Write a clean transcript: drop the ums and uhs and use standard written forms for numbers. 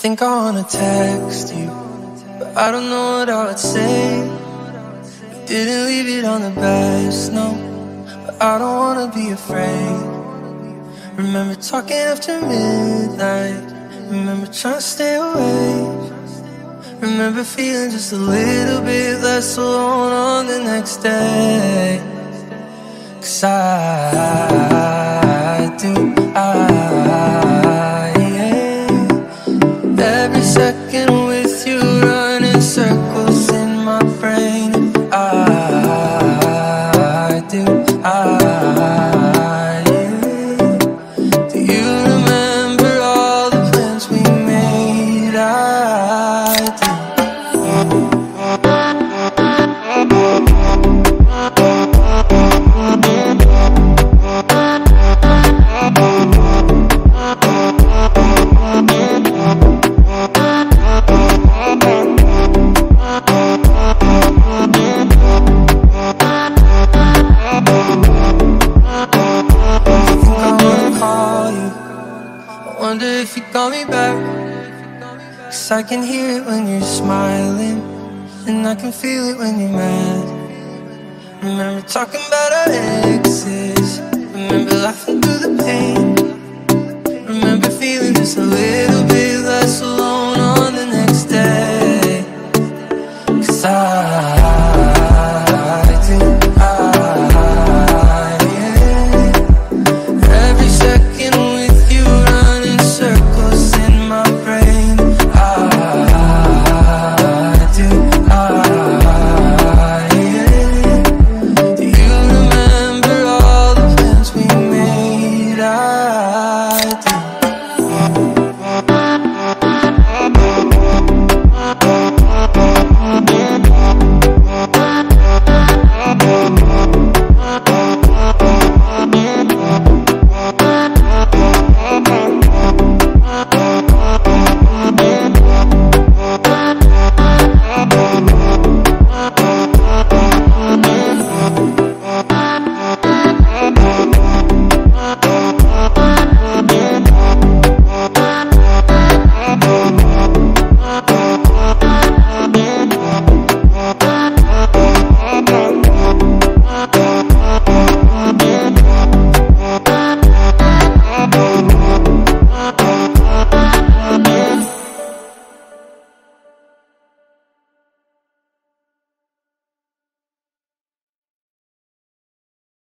think I wanna text you, but I don't know what I would say. I didn't leave it on the best, no, but I don't wanna be afraid. Remember talking after midnight, remember trying to stay awake. Remember feeling just a little bit less alone on the next day. 'Cause I, yeah. Every second with you running circles in my brain. I, yeah. Do you remember all the plans we made? Call me back, 'cause I can hear it when you're smiling, and I can feel it when you're mad. Remember talking about our exes, remember laughing through the pain, remember feeling just a little